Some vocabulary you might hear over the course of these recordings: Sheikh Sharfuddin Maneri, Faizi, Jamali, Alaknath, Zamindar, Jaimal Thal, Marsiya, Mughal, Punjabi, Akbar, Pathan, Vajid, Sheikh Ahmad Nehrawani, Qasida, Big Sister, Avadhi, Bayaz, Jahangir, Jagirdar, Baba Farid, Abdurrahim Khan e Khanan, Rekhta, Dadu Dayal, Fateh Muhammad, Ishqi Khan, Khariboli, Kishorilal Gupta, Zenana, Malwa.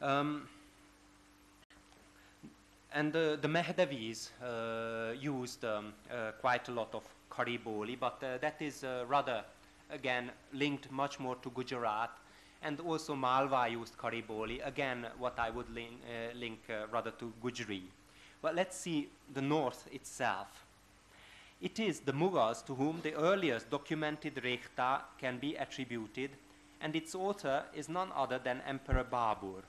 And the Mehdavis used quite a lot of Khariboli, but that is rather, again, linked much more to Gujarat. And also Malwa used Khariboli, again, what I would link rather to Gujri. But let's see the north itself. It is the Mughals to whom the earliest documented Rekhta can be attributed, and its author is none other than Emperor Babur.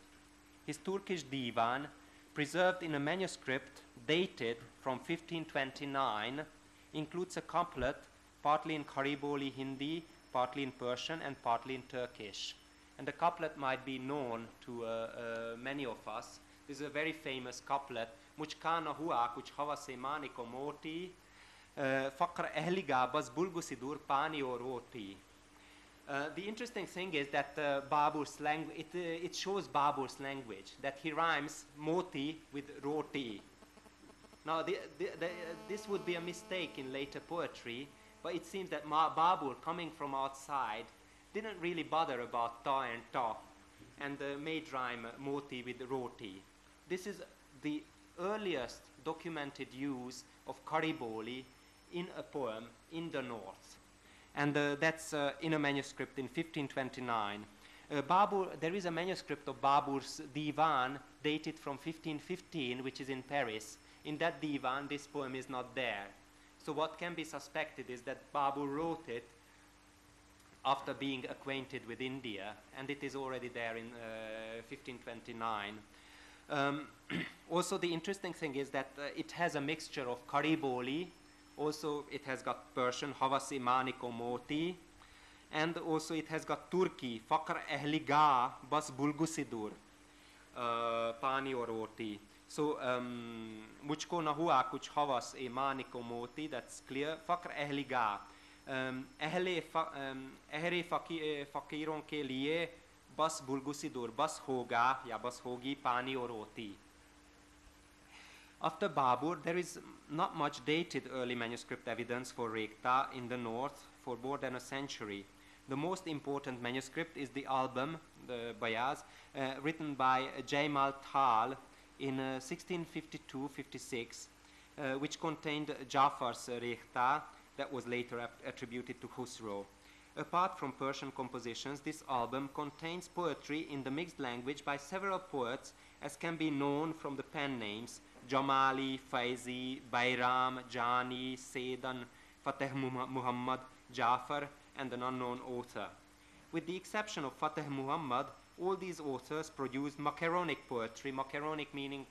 His Turkish divan, preserved in a manuscript dated from 1529, includes a couplet, partly in Khariboli Hindi, partly in Persian, and partly in Turkish. And the couplet might be known to many of us. This is a very famous couplet. Muchkana hua kuch havase maniko moti, fakr ehliga bas bulgu sidur pani or roti. The interesting thing is that Babur's language, it shows Babur's language, that he rhymes moti with roti. Now, this would be a mistake in later poetry, but it seems that Babur, coming from outside, didn't really bother about ta and ta, and made rhyme moti with roti. This is the earliest documented use of Khariboli in a poem in the north. And that's in a manuscript in 1529. Babur, there is a manuscript of Babur's divan dated from 1515, which is in Paris. In that divan, this poem is not there. So what can be suspected is that Babur wrote it after being acquainted with India, and it is already there in 1529. Also, the interesting thing is that it has a mixture of Khariboli, also it has got Persian, Havasi Maniko Moti, and also it has got Turki, Fakr Ehliga Bas Bulgusidur, Pani or Oti. So, Muchko Nahua Kuch Havas E Maniko Moti, that's clear. Fakr Ehliga. Ehle Fakiron Ke Liye Bas Bulgusidur, Bas Hoga, Ya Bas Hogi, Pani or Oti. After Babur, there is not much dated early manuscript evidence for Rekhta in the north for more than a century. The most important manuscript is the album, the Bayaz, written by Jaimal Thal in 1652-56, which contained Jafar's Rekhta that was later attributed to Khusro. Apart from Persian compositions, this album contains poetry in the mixed language by several poets, as can be known from the pen names Jamali, Faizi, Bayram, Jani, Sedan, Fateh Muhammad, Jafar, and an unknown author. With the exception of Fateh Muhammad, all these authors produced macaronic poetry, macaronic meaning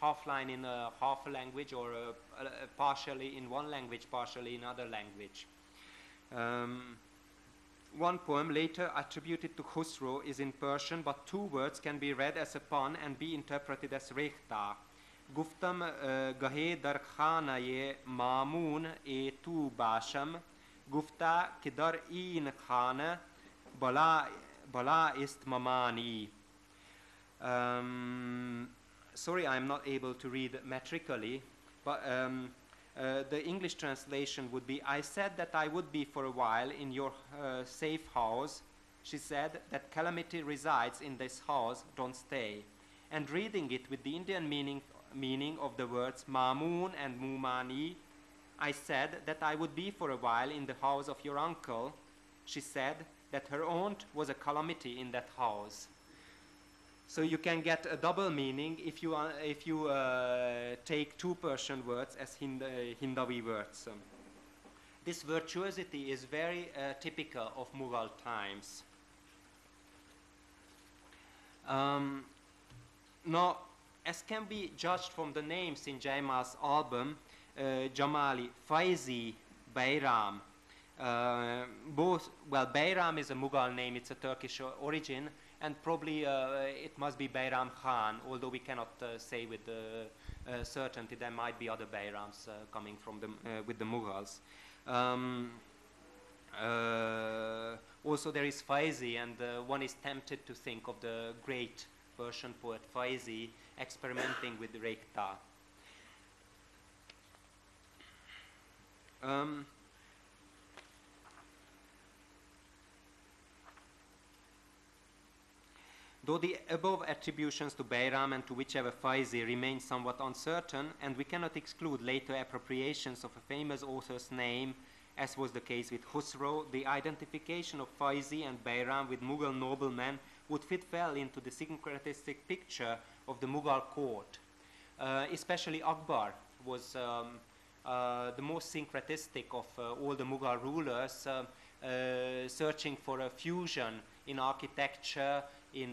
half line in half a language, or partially in one language, partially in another language. One poem later attributed to Khusro is in Persian, but two words can be read as a pun and be interpreted as Rekhta. Guftam gahe dar khanaye mamun e tu basham gufta ki dar in khana bala ist mamani. Sorry, I'm not able to read metrically, but the English translation would be, I said that I would be for a while in your safe house. She said that calamity resides in this house, don't stay. And reading it with the Indian meaning of the words Mamun and Mumani, I said that I would be for a while in the house of your uncle. She said that her aunt was a calamity in that house. So you can get a double meaning if you, take two Persian words as Hindavi words. This virtuosity is very typical of Mughal times. Now, as can be judged from the names in Jaimal's album, Jamali, Faizi, Bayram. Bayram is a Mughal name, it's a Turkish origin, and probably it must be Bayram Khan, although we cannot say with certainty. There might be other Bayrams coming from with the Mughals. Also there is Faizi, and one is tempted to think of the great Persian poet Faizi experimenting with Rekhta. though the above attributions to Bayram and to whichever Faizi remain somewhat uncertain, and we cannot exclude later appropriations of a famous author's name, as was the case with Khusro, the identification of Faizi and Bayram with Mughal noblemen would fit well into the syncretistic picture of the Mughal court. Especially Akbar was the most syncretistic of all the Mughal rulers, searching for a fusion in architecture, in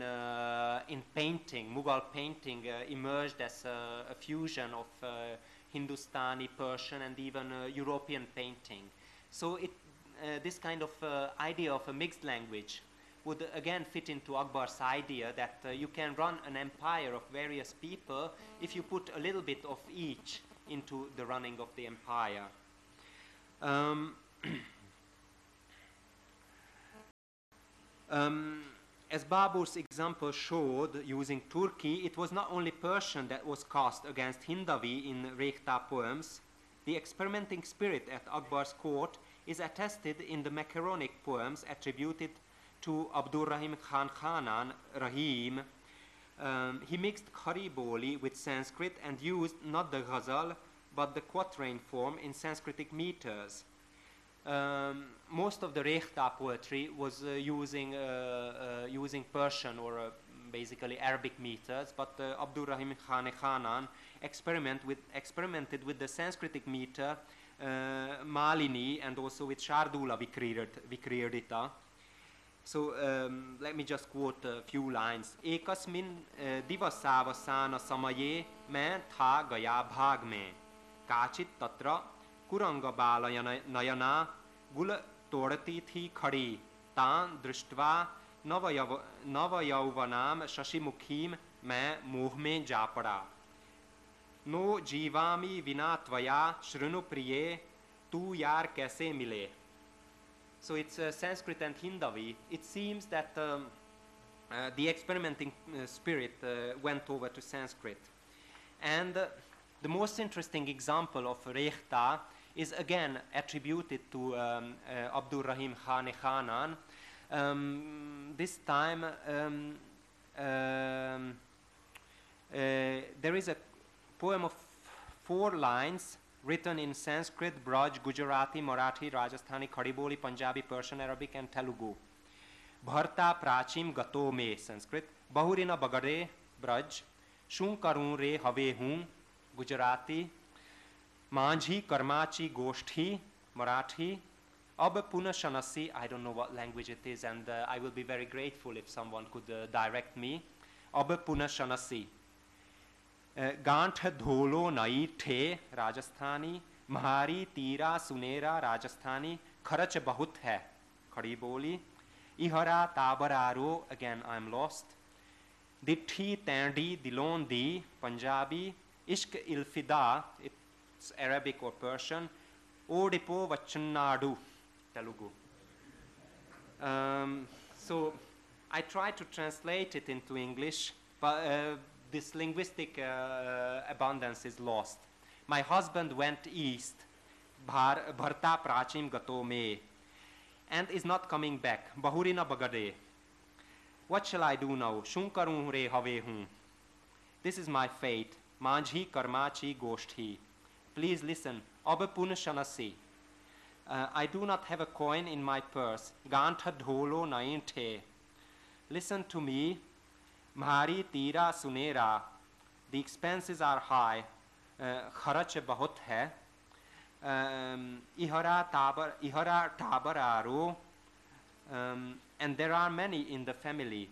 painting. Mughal painting emerged as a fusion of Hindustani, Persian, and even European painting. So this kind of idea of a mixed language would again fit into Akbar's idea that you can run an empire of various people if you put a little bit of each into the running of the empire. As Babur's example showed, using Turki, it was not only Persian that was cast against Hindavi in Rekhta poems. The experimenting spirit at Akbar's court is attested in the macaronic poems attributed to Abdurrahim Khan e Khanan, Rahim. He mixed Khariboli with Sanskrit and used not the ghazal, but the quatrain form in Sanskritic meters. Most of the Rekhta poetry was using Persian or basically Arabic meters, but Abdurrahim Khan e Khanan experimented with the Sanskritic meter Malini and also with Shardula Vikririta. So let me just quote a few lines. Ekasmin divasavasana samaye main tha gaya bhag mein kachit tatra kuranga balayana nayana gula torati thi khadi tan drishtva navayauvanam shashimukhim main moh mein ja pada no jivami vinatvaya shrinu priye tu yaar kaise mile. So it's Sanskrit and Hindavi. It seems that the experimenting spirit went over to Sanskrit. And the most interesting example of Rekhta is again attributed to Abdurrahim Khan e Khanan. This time there is a poem of 4 lines written in Sanskrit, Braj, Gujarati, Marathi, Rajasthani, Khariboli, Punjabi, Persian, Arabic, and Telugu. Bharta prachim gato me, Sanskrit. Bahurina bagare, Braj. Shun karun re have hun, Gujarati. Manjhi karmachi goshthi, Marathi. Ab puna shanasi, I don't know what language it is, and I will be very grateful if someone could direct me. Ab puna shanasi. Gant dholo nai the, Rajasthani. Mahari tira sunera, Rajasthani. Kharach bahut hai, Khariboli. Ihara tabararo, again I'm lost. Dithi tandi dilondi, Punjabi. Ishq ilfida, it's Arabic or Persian. Odipo vachanadu, Telugu. So I tried to translate it into English, but this linguistic abundance is lost. My husband went east, Bharta prachim gato me, and is not coming back. Bahurina bagade. What shall I do now? Shunkarun re have hun. This is my fate. Manjhi karmachi goshthi. Please listen. Abapun shanasi. I do not have a coin in my purse. Gantha dholo nainte. Listen to me. Mahari tira sunera, the expenses are high. Kharach bahut hai. Ihara tabararo, and there are many in the family.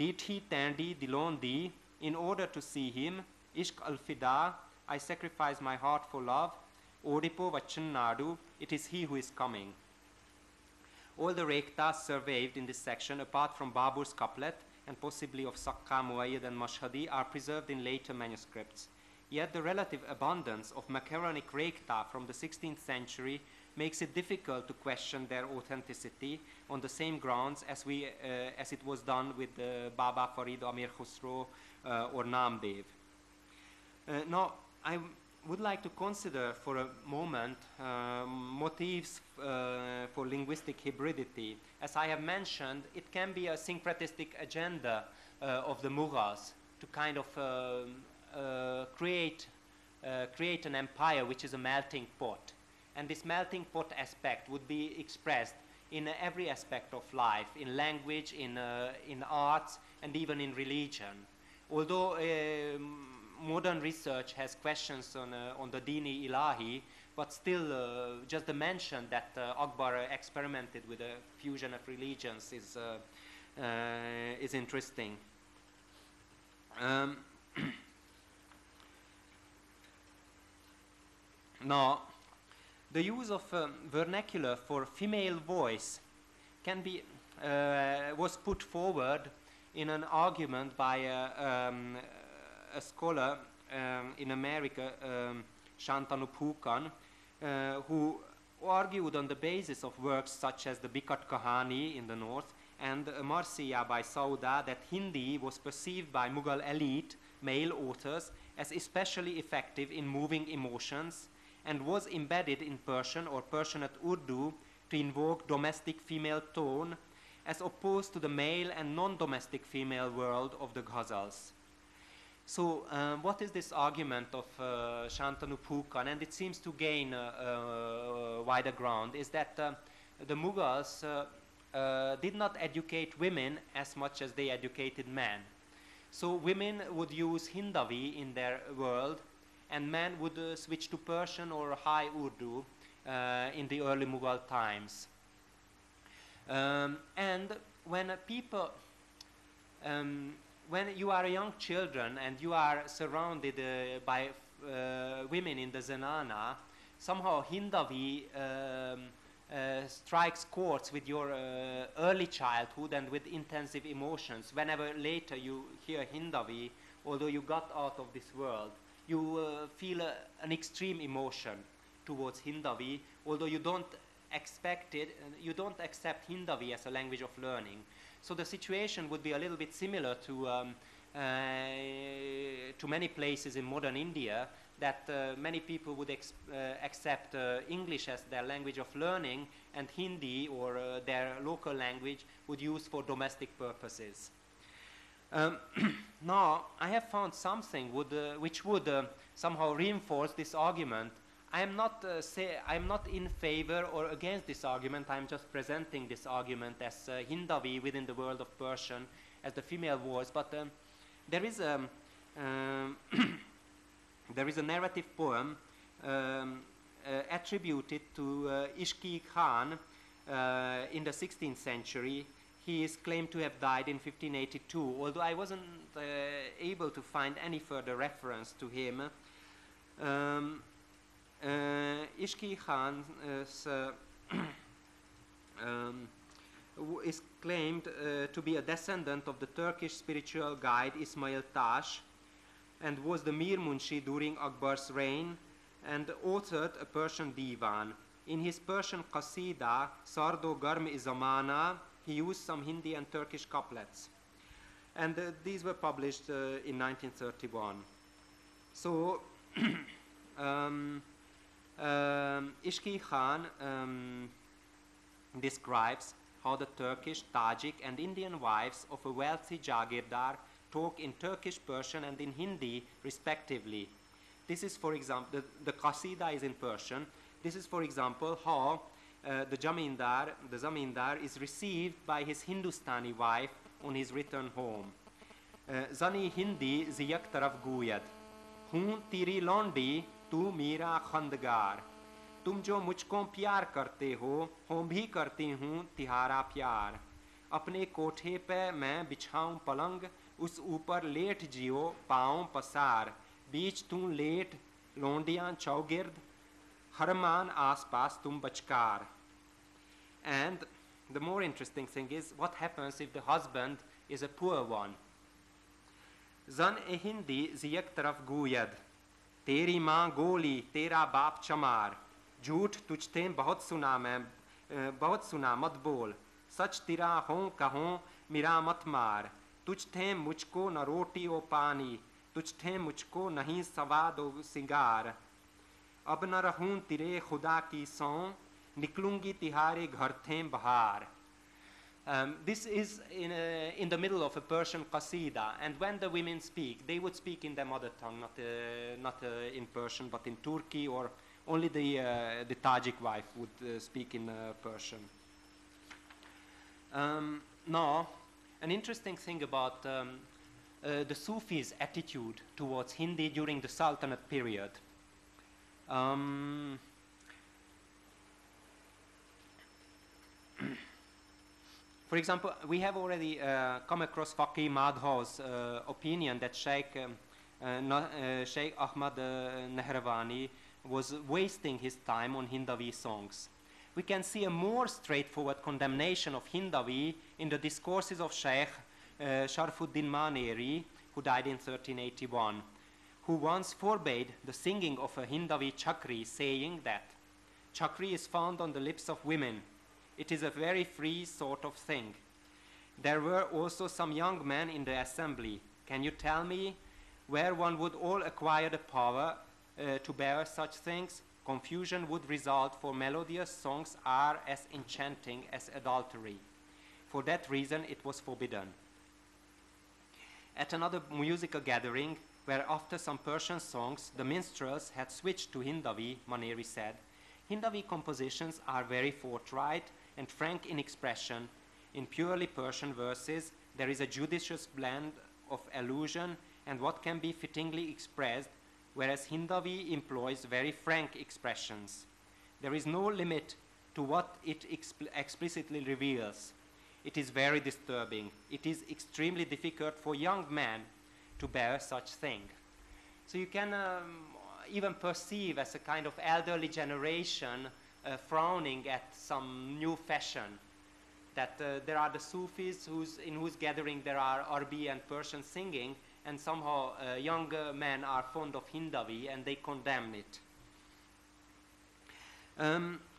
Dithi tandi dilondi, in order to see him. Ishq alfida, I sacrifice my heart for love. Odipo vachanadu, it is he who is coming. All the Rekhtas survived in this section, apart from Babur's couplet, and possibly of Sakka, Muayyad, and Mashhadi, are preserved in later manuscripts. Yet the relative abundance of macaronic Rekhta from the 16th century makes it difficult to question their authenticity on the same grounds as it was done with Baba Farid, Amir Khusro, or Namdev. Now, I would like to consider for a moment motifs for linguistic hybridity. As I have mentioned, it can be a syncretistic agenda of the Mughals to kind of create an empire which is a melting pot. And this melting pot aspect would be expressed in every aspect of life, in language, in arts, and even in religion. Although modern research has questions on the Dini Ilahi, but still just the mention that Akbar experimented with a fusion of religions is interesting. Now, the use of vernacular for female voice can be was put forward in an argument by a scholar in America, Shantanu Phukan, who argued on the basis of works such as the Bikat Kahani in the north and Marsiya by Sauda that Hindi was perceived by Mughal elite male authors as especially effective in moving emotions and was embedded in Persian or Persianate Urdu to invoke domestic female tone as opposed to the male and non-domestic female world of the Ghazals. So what is this argument of Shantanu Phukan? And it seems to gain wider ground, is that the Mughals did not educate women as much as they educated men. So women would use Hindavi in their world, and men would switch to Persian or High Urdu in the early Mughal times. And when people, when you are young children and you are surrounded by women in the Zenana, somehow Hindavi strikes chords with your early childhood and with intensive emotions. Whenever later you hear Hindavi, although you got out of this world, you feel an extreme emotion towards Hindavi, although you don't expect it, you don't accept Hindavi as a language of learning. So the situation would be a little bit similar to many places in modern India, that many people would accept English as their language of learning, and Hindi or their local language would use for domestic purposes. Now, I have found something which would somehow reinforce this argument. I am not in favor or against this argument. I am just presenting this argument as Hindavi within the world of Persian as the female voice. But there is there is a narrative poem attributed to Ishqi Khan in the 16th century. He is claimed to have died in 1582, although I wasn't able to find any further reference to him. Ishqi Khan is claimed to be a descendant of the Turkish spiritual guide Ismail Tash and was the Mir Munshi during Akbar's reign and authored a Persian divan. In his Persian Qasida, Sardo Garm-i Zamana, he used some Hindi and Turkish couplets. And these were published in 1931. So Ishqi Khan describes how the Turkish, Tajik, and Indian wives of a wealthy Jagirdar talk in Turkish, Persian, and in Hindi, respectively. This is, for example, the Qasida is in Persian. This is, for example, how the zamindar is received by his Hindustani wife on his return home. Zani Hindi ziyak taraf guyad. Hun tiri londi tu mira khandgar. Tum jo mujhko pyar karte ho, hum bhi karti hoon tihara pyar. Apne kothe pe main bichhaun palang, us upar let jiyo paon pasar. Beech tu let londiyan chaugird. Harman aspas tum bachkar. And the more interesting thing is what happens if the husband is a poor one. Zan e Hindi ziyak taraf guyad. Teri maa goli, tera baap chamar. Jhoot tujhte bahut suna mat bol. Sach tera hon kahon mera mat maar. Tujhte mujhko na roti o pani. Tujhte mujhko nahi sawad o singar. अब न रहूं तिरे खुदा की सौ निकलूंगी तिहारे घर थे बहार. This is in the middle of a Persian Qasida, and when the women speak, they would speak in their mother tongue, not in Persian, but in Turki, or only the Tajik wife would speak in Persian. Now, an interesting thing about the Sufis' attitude towards Hindi during the Sultanate period. For example, we have already come across Faqih Madhav's opinion that Sheikh Ahmad Nehrawani was wasting his time on Hindavi songs. We can see a more straightforward condemnation of Hindavi in the discourses of Sheikh Sharfuddin Maneri, who died in 1381, who once forbade the singing of a Hindavi chakri, saying that chakri is found on the lips of women. It is a very free sort of thing. There were also some young men in the assembly. Can you tell me where one would all acquire the power to bear such things? Confusion would result, for melodious songs are as enchanting as adultery. For that reason, it was forbidden. At another musical gathering, where after some Persian songs, the minstrels had switched to Hindavi, Maneri said, Hindavi compositions are very forthright and frank in expression. In purely Persian verses, there is a judicious blend of allusion and what can be fittingly expressed, whereas Hindavi employs very frank expressions. There is no limit to what it explicitly reveals. It is very disturbing. It is extremely difficult for young men to bear such thing. So you can even perceive as a kind of elderly generation frowning at some new fashion. That there are the Sufis in whose gathering there are Arabic and Persian singing, and somehow younger men are fond of Hindavi and they condemn it.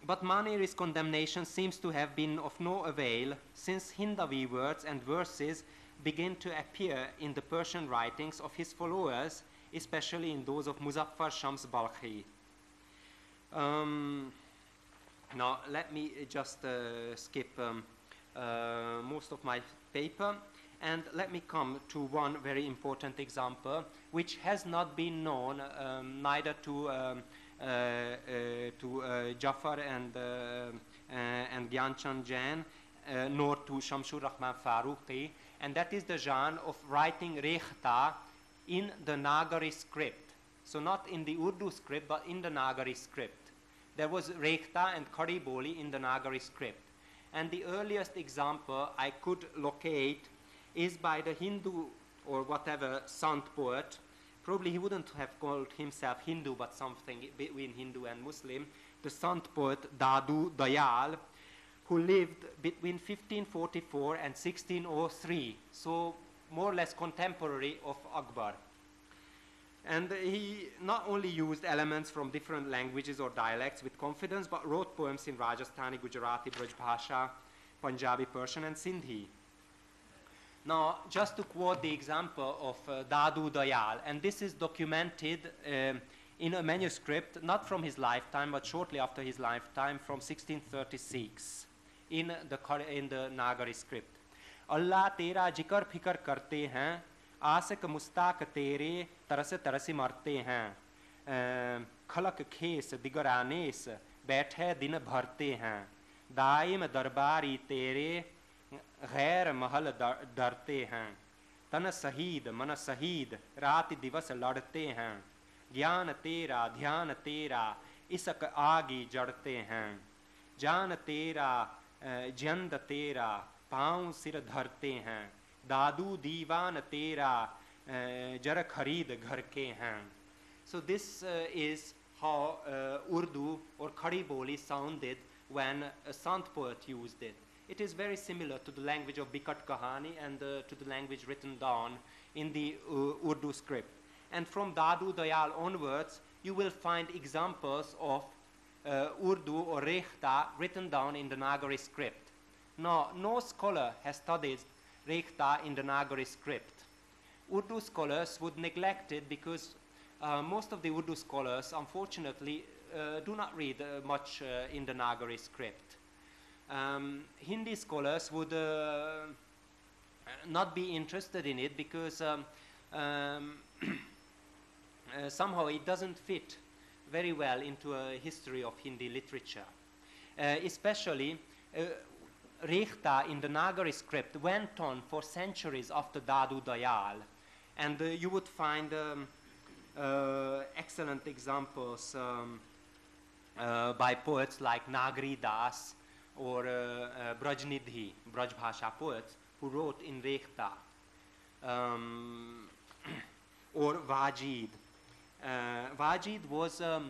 But Maneri's condemnation seems to have been of no avail, since Hindavi words and verses begin to appear in the Persian writings of his followers, especially in those of Muzaffar Shams Balkhi. Now, let me just skip most of my paper, and let me come to one very important example, which has not been known neither to Jafar and Gyanchand Jain, nor to Shamshur Rahman Farooqi, and that is the genre of writing Rekhta in the Nagari script. So not in the Urdu script, but in the Nagari script. There was Rekhta and Khariboli in the Nagari script. And the earliest example I could locate is by the Hindu or whatever Sant poet. Probably he wouldn't have called himself Hindu, but something between Hindu and Muslim. The Sant poet Dadu Dayal, who lived between 1544 and 1603, so more or less contemporary of Akbar. And he not only used elements from different languages or dialects with confidence, but wrote poems in Rajasthani, Gujarati, Brajbhasa, Punjabi, Persian, and Sindhi. Now, just to quote the example of Dadu Dayal, and this is documented in a manuscript, not from his lifetime, but shortly after his lifetime, from 1636, in the Nagari script. Allah tera jikar fikar karte hain, aasik mustaq tere tarase tarasi marte hain, khalak khes digaranes baithe din bharte hain, daim darbari tere ghair mahal darte hain, tan sahid man sahid raat divas ladte hain, gyan tera dhyan tera isak aagi jadte hain, jaan tera jand tera पाँव सिर धरते हैं, दादू दीवान तेरा जरा खरीद घर के हैं. So this is how Urdu or Khariboli sounded when a Sant poet used it. It is very similar to the language of Bikat Kahani and to the language written down in the Urdu script. And from Dadu Dayal onwards, you will find examples of Urdu or Rekhta written down in the Nagari script. Now, no scholar has studied Rekhta in the Nagari script. Urdu scholars would neglect it because most of the Urdu scholars, unfortunately, do not read much in the Nagari script. Hindi scholars would not be interested in it because somehow it doesn't fit very well into a history of Hindi literature. Especially, Rekhta in the Nagari script went on for centuries after Dadu Dayal, and you would find excellent examples by poets like Nagari Das or Brajnidhi, Brajbhasa poets, who wrote in Rekhta, or Vajid. Vajid was a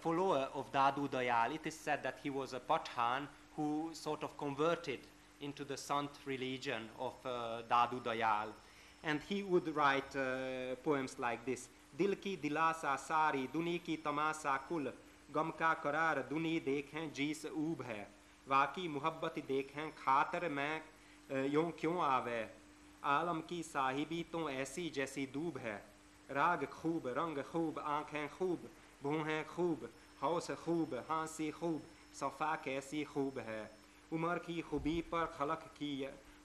follower of Dadu Dayal. It is said that he was a Pathan who sort of converted into the Sant religion of Dadu Dayal. And he would write poems like this. Dil ki dilasa sari, duni ki tamasa kul, gam ka karar, duni dekhen jis oob hai, waki muhabbati dekhen khatar main yon kyon aave, alam ki sahibi ton aisi jaisi doob hai, rag khoob, rang khoob, aankhen khoob, bhuhen khoob, haus khoob, hansi khoob, safa kaisi khoob hai, umar ki khubi par khalak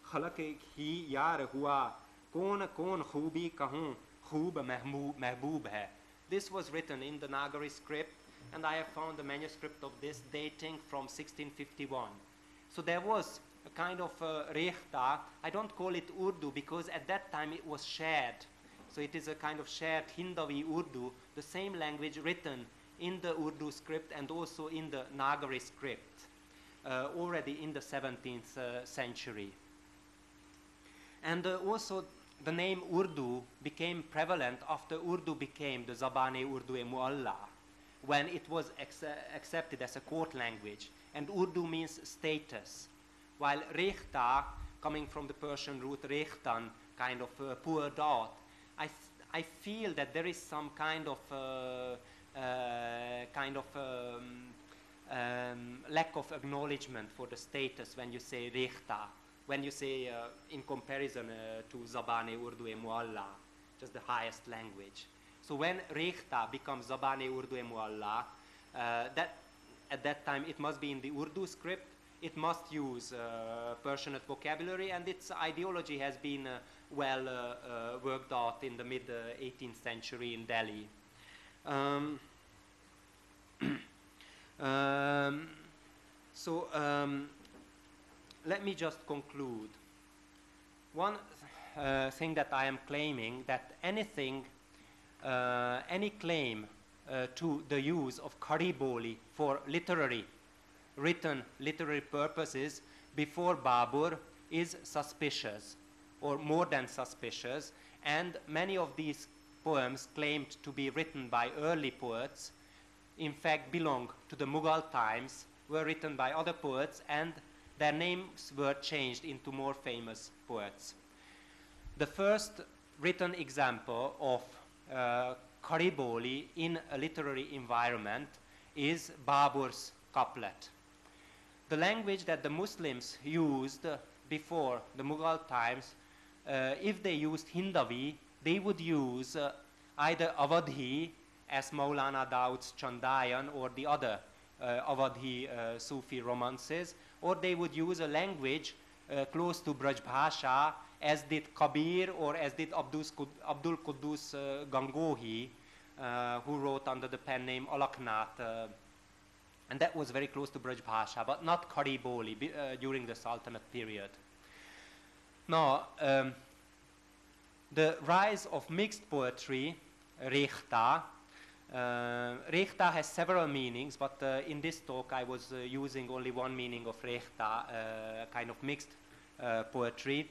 hi yaar hua, kon kon khubi kahun, khoob mehboob hai. This was written in the Nagari script, and I have found the manuscript of this dating from 1651. So there was a kind of Rekhta. I don't call it Urdu because at that time it was shared. So it is a kind of shared Hindavi Urdu, the same language written in the Urdu script and also in the Nagari script, already in the 17th century. And also the name Urdu became prevalent after Urdu became the Zabane-Urdu-e-Mualla, when it was accepted as a court language. And Urdu means status, while Rekhta, coming from the Persian root Rekhtan, kind of poured out. I feel that there is some kind of lack of acknowledgement for the status when you say Rekhta, when you say in comparison to Zabane Urdu-e Mualla, just the highest language. So when Rekhta becomes Zabane Urdu-e Mualla, at that time it must be in the Urdu script, it must use Persianate vocabulary, and its ideology has been well worked out in the mid-18th century in Delhi. Let me just conclude. One thing that I am claiming, that anything, any claim to the use of Khariboli for literary, written literary purposes before Babur is suspicious, or more than suspicious, and many of these poems claimed to be written by early poets, in fact belong to the Mughal times, were written by other poets, and their names were changed into more famous poets. The first written example of Khariboli in a literary environment is Babur's couplet. The language that the Muslims used before the Mughal times, if they used Hindavi, they would use either Avadhi, as Maulana Daud's Chandayan, or the other Avadhi Sufi romances, or they would use a language close to Brajbhasha, as did Kabir or as did Abdul Quddus Gangohi, who wrote under the pen name Alaknath, and that was very close to Brajbhasha, but not Khariboli during the Sultanate period. Now, the rise of mixed poetry, Rekhta. Rekhta has several meanings, but in this talk I was using only one meaning of Rekhta, kind of mixed poetry,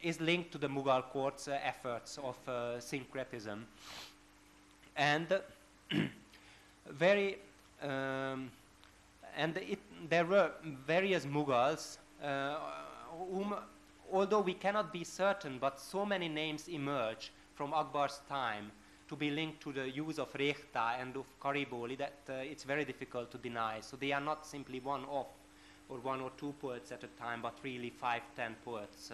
is linked to the Mughal court's efforts of syncretism. And there were various Mughals whom, although we cannot be certain, but so many names emerge from Akbar's time to be linked to the use of Rekhta and of Khariboli that it's very difficult to deny. So they are not simply one-off or one or two poets at a time, but really 5-10 poets.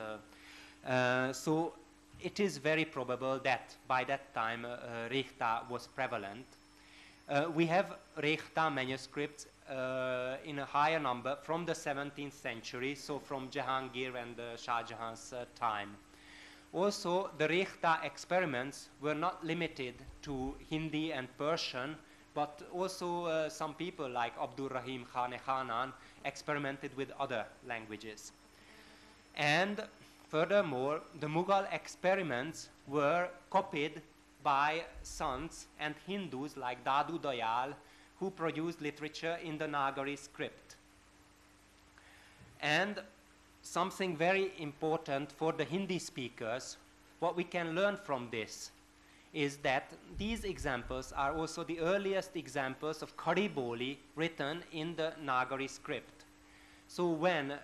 So it is very probable that by that time Rekhta was prevalent. We have Rekhta manuscripts in a higher number from the 17th century, so from Jahangir and Shah Jahan's time. Also, the Rekhta experiments were not limited to Hindi and Persian, but also some people like Abdurrahim Khan e Khanan experimented with other languages. And furthermore, the Mughal experiments were copied by sons and Hindus like Dadu Dayal, who produced literature in the Nagari script. And something very important for the Hindi speakers, what we can learn from this, is that these examples are also the earliest examples of Khariboli written in the Nagari script. So when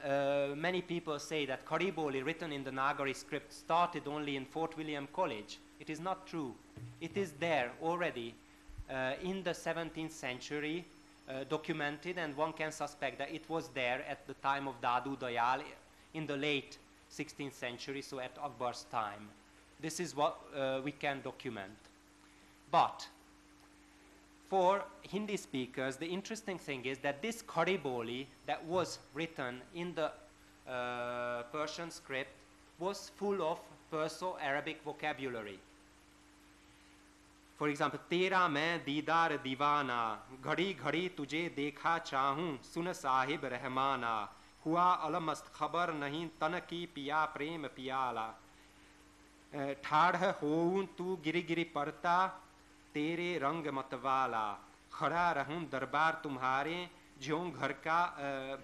many people say that Khariboli written in the Nagari script started only in Fort William College, it is not true. It is there already in the 17th century documented, and one can suspect that it was there at the time of Dadu Dayal in the late 16th century, so at Akbar's time. This is what we can document. But for Hindi speakers, the interesting thing is that this Khariboli that was written in the Persian script was full of Perso-Arabic vocabulary. For example, tera main didar divana, ghadi ghadi tujhe dekha chahun, sun sahib rahmana, hua alamast khabar nahin tanaki piya prem piyala. Tadha hoon tu giri giri parta, tere rang matwala, khara rahun darbar tumhare, jyon ghar ka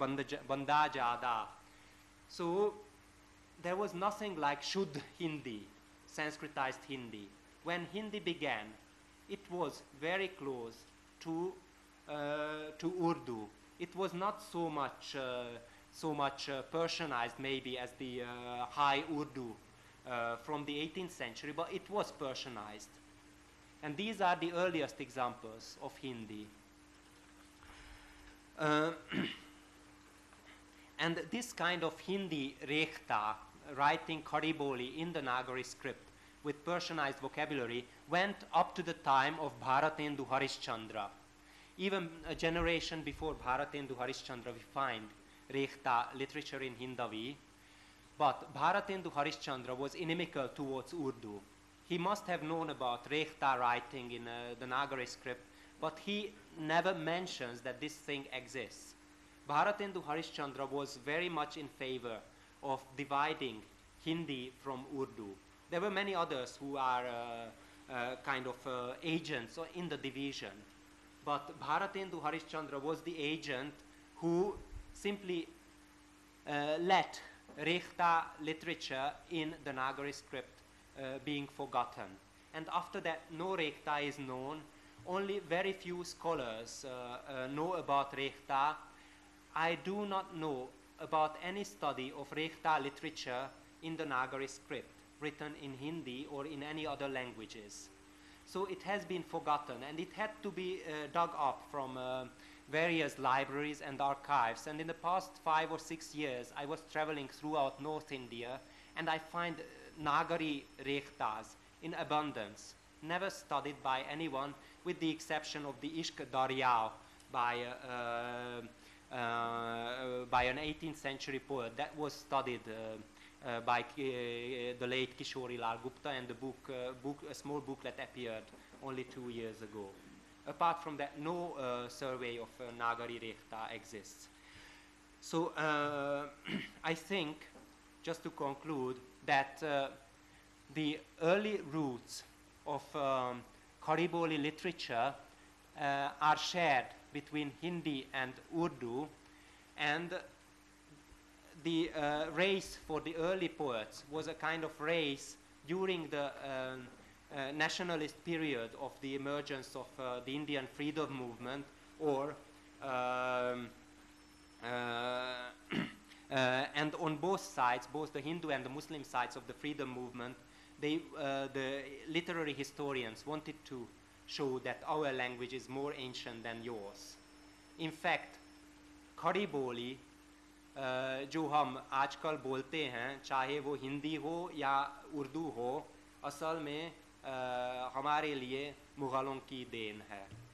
banda jada. So there was nothing like Shuddh Hindi, Sanskritized Hindi. When Hindi began, it was very close to Urdu. It was not so much Persianized maybe as the high Urdu from the 18th century, but it was Persianized. And these are the earliest examples of Hindi. And this kind of Hindi Rekhta, writing Khariboli in the Nagari script with Persianized vocabulary, went up to the time of Bharatendu Harishchandra. Even a generation before Bharatendu Harishchandra, we find Rekhta literature in Hindavi. But Bharatendu Harishchandra was inimical towards Urdu. He must have known about Rekhta writing in the Nagari script, but he never mentions that this thing exists. Bharatendu Harishchandra was very much in favor of dividing Hindi from Urdu. There were many others who are kind of agents in the division. But Bharatendu Harishchandra was the agent who simply let Rekhta literature in the Nagari script being forgotten. And after that, no Rekhta is known. Only very few scholars know about Rekhta. I do not know about any study of Rekhta literature in the Nagari script, written in Hindi or in any other languages. So it has been forgotten, and it had to be dug up from various libraries and archives. And in the past 5 or 6 years, I was traveling throughout North India, and I find Nagari Rekhtas in abundance, never studied by anyone, with the exception of the Ishq Daryao by an 18th century poet that was studied by the late Kishorilal Gupta, and the a small booklet appeared only 2 years ago. Apart from that, no survey of Nagari Rekhta exists. So I think, just to conclude, that the early roots of Khariboli literature are shared between Hindi and Urdu, and the race for the early poets was a kind of race during the nationalist period of the emergence of the Indian freedom movement, or and on both sides, both the Hindu and the Muslim sides of the freedom movement, they, the literary historians wanted to show that our language is more ancient than yours. In fact, Khariboli, जो हम आजकल बोलते हैं, चाहे वो हिंदी हो या उर्दू हो, असल में हमारे लिए मुग़लों की देन है.